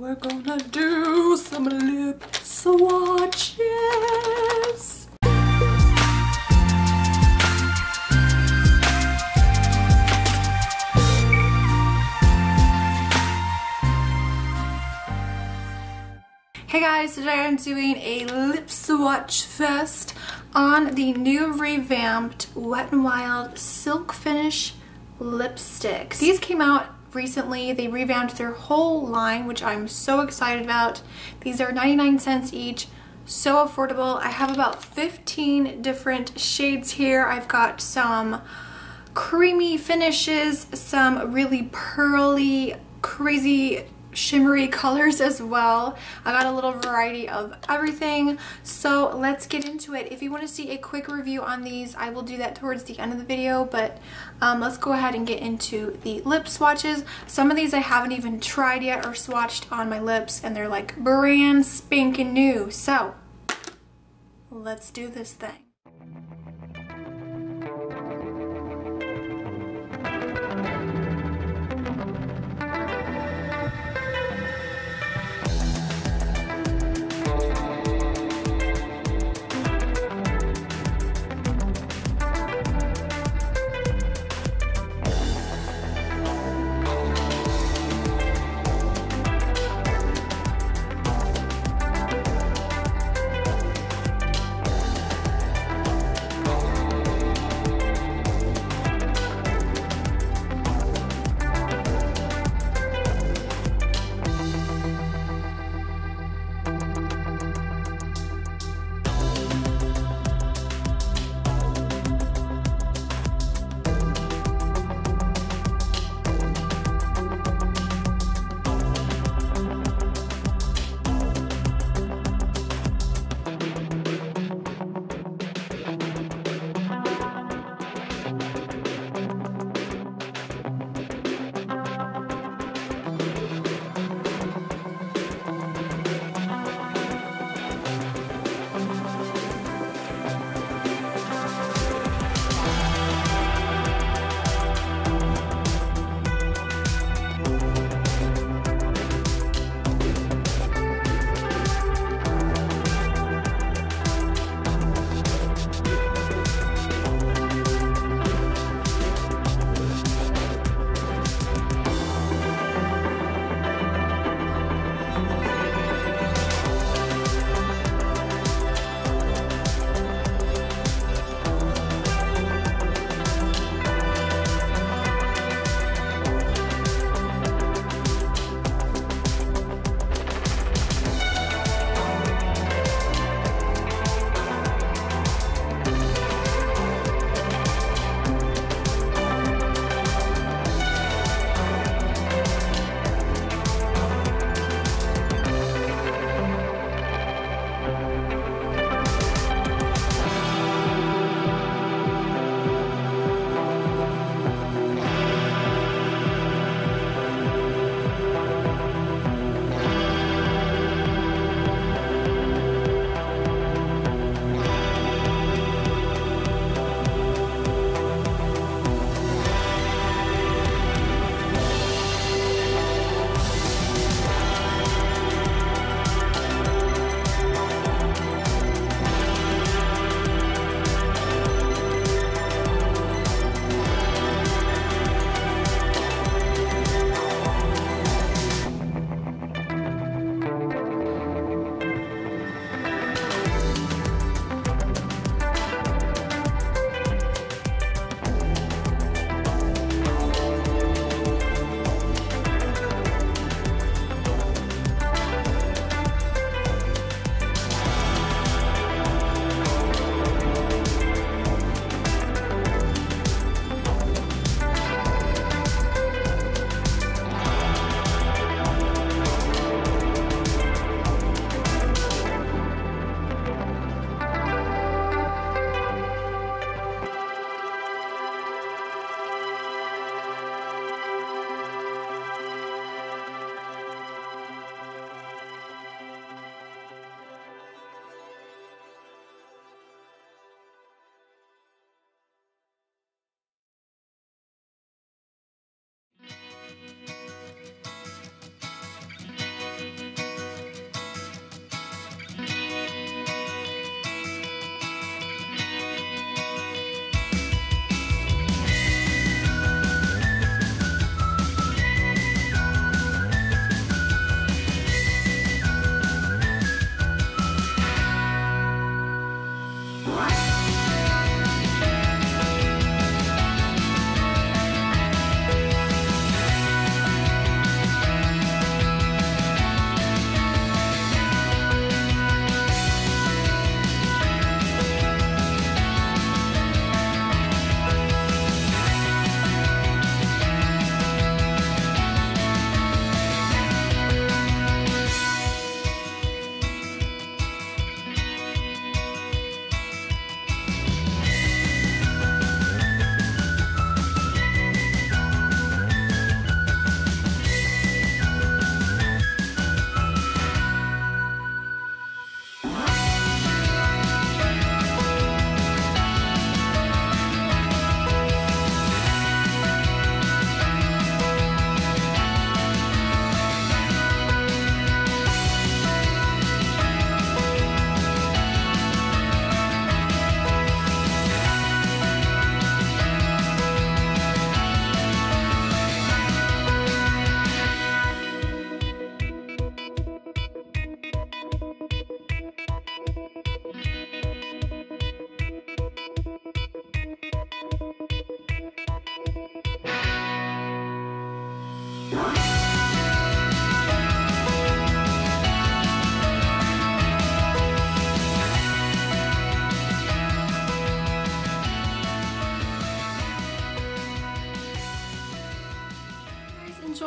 We're gonna do some lip swatches. Hey guys, today I'm doing a lip swatch fest on the new revamped Wet n Wild Silk Finish lipsticks. These came out recently. They revamped their whole line, which I'm so excited about. These are 99 cents each, so affordable. I have about 15 different shades here. I've got some creamy finishes, some really pearly, crazy shimmery colors as well. I got a little variety of everything, so let's get into it. If you want to see a quick review on these, I will do that towards the end of the video, but let's go ahead and get into the lip swatches. Some of these I haven't even tried yet or swatched on my lips, and they're like brand spanking new, so let's do this thing.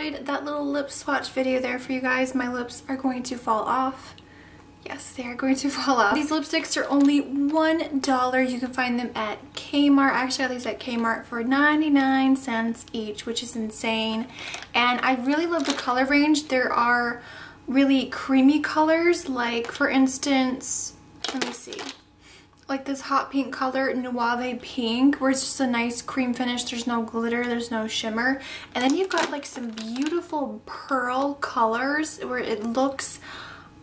enjoyed that little lip swatch video there for you guys. My lips are going to fall off. Yes, they are going to fall off. These lipsticks are only $1. You can find them at Kmart. Actually, at least at Kmart for 99 cents each, which is insane. And I really love the color range. There are really creamy colors, like for instance, let me see. Like this hot pink color, Nuave Pink, where it's just a nice cream finish. There's no glitter, there's no shimmer. And then you've got like some beautiful pearl colors where it looks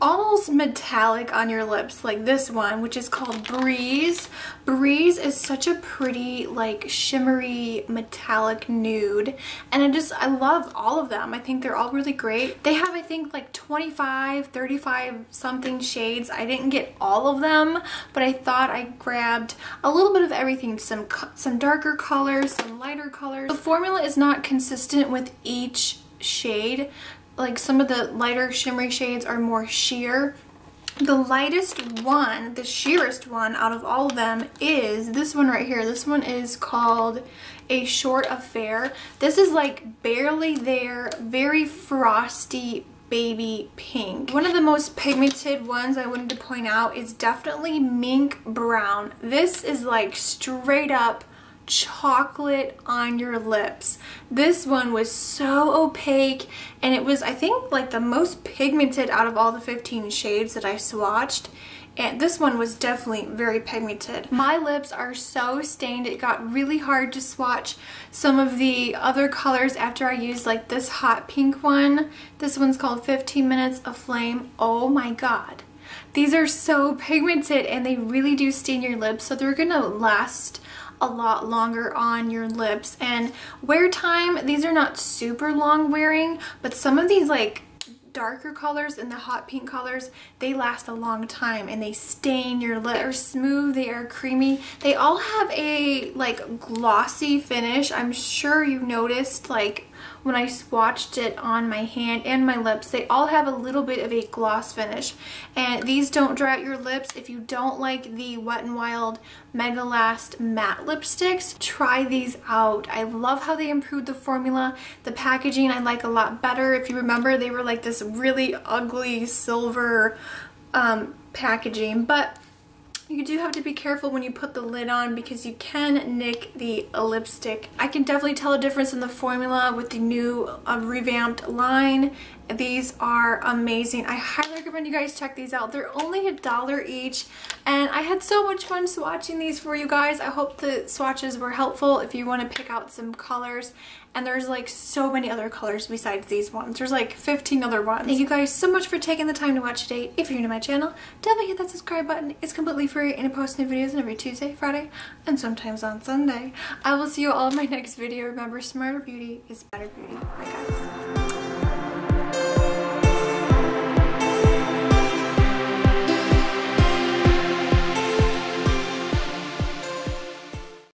almost metallic on your lips, like this one, which is called Breeze. Breeze is such a pretty, like, shimmery metallic nude, and I love all of them. I think they're all really great. They have, I think, like 25, 35 something shades. I didn't get all of them, but I thought I grabbed a little bit of everything, some darker colors, some lighter colors. The formula is not consistent with each shade. Like some of the lighter shimmery shades are more sheer. The lightest one, the sheerest one out of all of them is this one right here. This one is called A Short Affair. This is like barely there, very frosty baby pink. One of the most pigmented ones I wanted to point out is definitely mink brown. This is like straight up chocolate on your lips. This one was so opaque, and it was, I think, like the most pigmented out of all the 15 shades that I swatched. And this one was definitely very pigmented. My lips are so stained, it got really hard to swatch some of the other colors after I used like this hot pink one. This one's called 15 Minutes Aflame. Oh my god. These are so pigmented, and they really do stain your lips, so they're gonna last a lot longer on your lips. And wear time, these are not super long wearing, but some of these like darker colors and the hot pink colors, they last a long time and they stain your lips. They're smooth, they are creamy. They all have a like glossy finish. I'm sure you noticed like when I swatched it on my hand and my lips, they all have a little bit of a gloss finish. And these don't dry out your lips. If you don't like the Wet n Wild Mega Last matte lipsticks, try these out. I love how they improved the formula. The packaging I like a lot better. If you remember, they were like this really ugly silver packaging, but you do have to be careful when you put the lid on because you can nick the lipstick. I can definitely tell a difference in the formula with the new revamped line. These are amazing. I highly recommend you guys check these out. They're only $1 each, and I had so much fun swatching these for you guys. I hope the swatches were helpful if you want to pick out some colors. And there's like so many other colors besides these ones. There's like 15 other ones. Thank you guys so much for taking the time to watch today. If you're new to my channel, definitely hit that subscribe button. It's completely free, and I post new videos every Tuesday, Friday, and sometimes on Sunday. I will see you all in my next video. Remember, smarter beauty is better beauty. Bye guys.